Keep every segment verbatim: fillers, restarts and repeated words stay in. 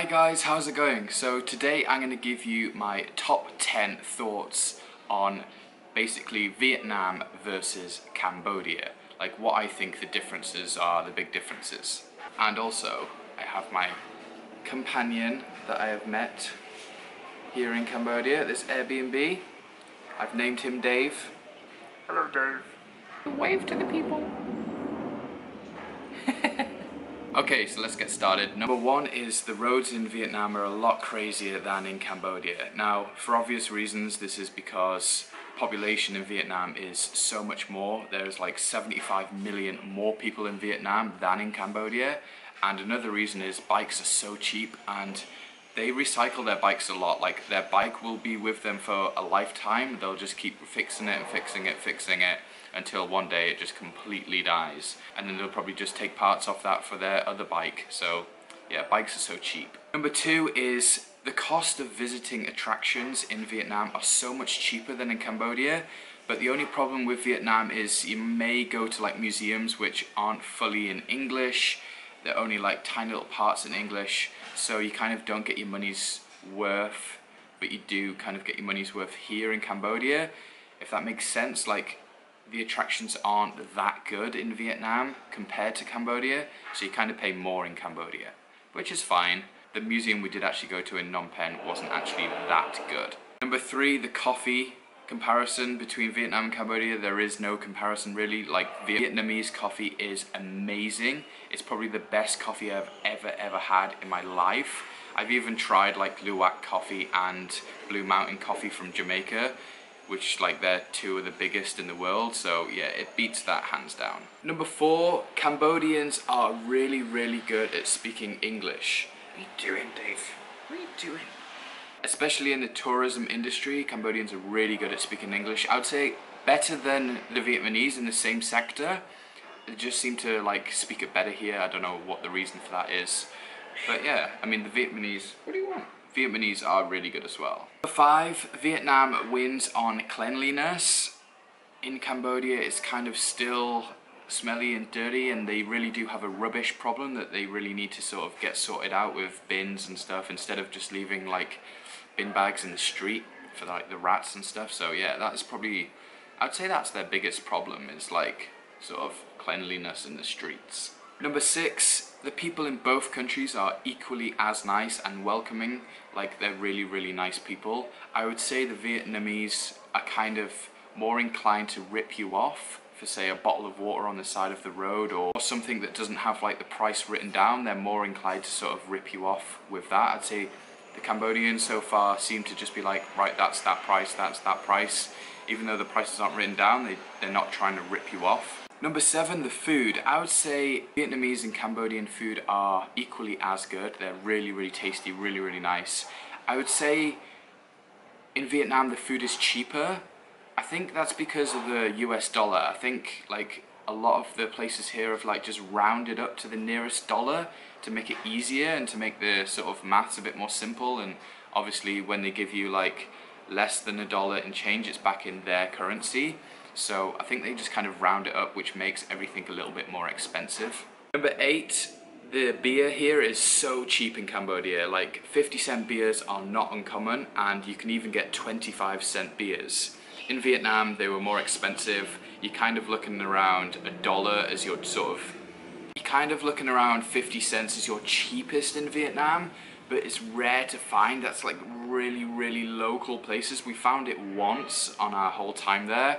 Hey guys, how's it going? So today I'm going to give you my top ten thoughts on basically Vietnam versus Cambodia. Like what I think the differences are, the big differences. And also, I have my companion that I have met here in Cambodia at this Airbnb. I've named him Dave. Hello Dave. Wave to the people. Okay, so let's get started. Number one is the roads in Vietnam are a lot crazier than in Cambodia. Now, for obvious reasons, this is because population in Vietnam is so much more. There's like seventy-five million more people in Vietnam than in Cambodia. And another reason is bikes are so cheap and they recycle their bikes a lot. Like their bike will be with them for a lifetime. They'll just keep fixing it and fixing it, fixing it. Until one day it just completely dies. And then they'll probably just take parts off that for their other bike. So yeah, bikes are so cheap. Number two is the cost of visiting attractions in Vietnam are so much cheaper than in Cambodia. But the only problem with Vietnam is you may go to like museums which aren't fully in English. They're only like tiny little parts in English. So you kind of don't get your money's worth, but you do kind of get your money's worth here in Cambodia. If that makes sense, like, the attractions aren't that good in Vietnam compared to Cambodia, so you kind of pay more in Cambodia, which is fine. The museum we did actually go to in Phnom Penh wasn't actually that good. Number three, the coffee comparison between Vietnam and Cambodia. There is no comparison really. Like, Vietnamese coffee is amazing. It's probably the best coffee I've ever, ever had in my life. I've even tried like Luwak coffee and Blue Mountain coffee from Jamaica, which, like, they're two of the biggest in the world, so yeah, it beats that hands down. Number four, Cambodians are really, really good at speaking English. What are you doing, Dave? What are you doing? Especially in the tourism industry, Cambodians are really good at speaking English. I would say better than the Vietnamese in the same sector. They just seem to, like, speak it better here. I don't know what the reason for that is. But yeah, I mean, the Vietnamese, what do you want? Vietnamese are really good as well. Number five, Vietnam wins on cleanliness. In Cambodia, it's kind of still smelly and dirty, and they really do have a rubbish problem that they really need to sort of get sorted out with bins and stuff instead of just leaving like bin bags in the street for like the rats and stuff. So yeah, that's probably, I'd say that's their biggest problem, is like sort of cleanliness in the streets. Number six, the people in both countries are equally as nice and welcoming. Like, they're really, really nice people. I would say the Vietnamese are kind of more inclined to rip you off for, say, a bottle of water on the side of the road or something that doesn't have like the price written down. They're more inclined to sort of rip you off with that. I'd say the Cambodians so far seem to just be like, right, that's that price, that's that price. Even though the prices aren't written down, they, they're not trying to rip you off. Number seven, the food. I would say Vietnamese and Cambodian food are equally as good. They're really, really tasty, really, really nice. I would say in Vietnam the food is cheaper. I think that's because of the U S dollar. I think like a lot of the places here have like just rounded up to the nearest dollar to make it easier and to make the sort of maths a bit more simple. And obviously when they give you like less than a dollar in change, it's back in their currency. So I think they just kind of round it up, which makes everything a little bit more expensive. Number eight, the beer here is so cheap in Cambodia. Like fifty cent beers are not uncommon, and you can even get twenty-five cent beers. In Vietnam, they were more expensive. You're kind of looking around a dollar as your sort of, you're kind of looking around fifty cents as your cheapest in Vietnam, but it's rare to find. That's like really, really local places. We found it once on our whole time there.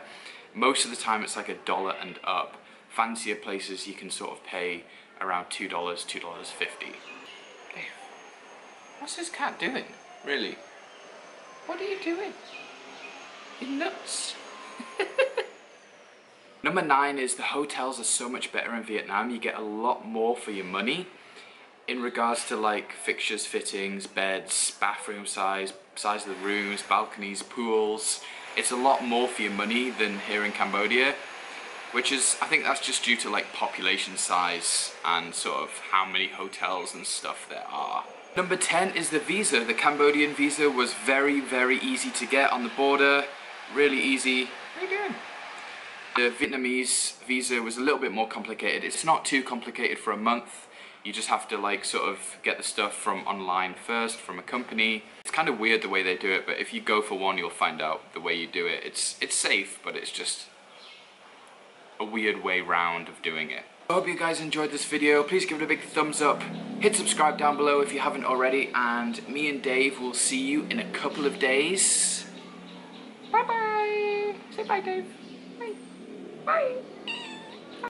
Most of the time it's like a dollar and up. Fancier places you can sort of pay around two dollars, two dollars fifty. What's this cat doing, really? What are you doing? You're nuts. Number nine is the hotels are so much better in Vietnam. You get a lot more for your money in regards to like fixtures, fittings, beds, bathroom size, size of the rooms, balconies, pools. It's a lot more for your money than here in Cambodia, which is, I think that's just due to like population size and sort of how many hotels and stuff there are. Number ten is the visa. The Cambodian visa was very, very easy to get on the border. Really easy. How you doing? The Vietnamese visa was a little bit more complicated. It's not too complicated for a month. You just have to like sort of get the stuff from online first, from a company. It's kind of weird the way they do it, but if you go for one, you'll find out the way you do it. It's, it's safe, but it's just a weird way round of doing it. I hope you guys enjoyed this video. Please give it a big thumbs up. Hit subscribe down below if you haven't already. And me and Dave will see you in a couple of days. Bye-bye. Say bye, Dave. Bye. Bye.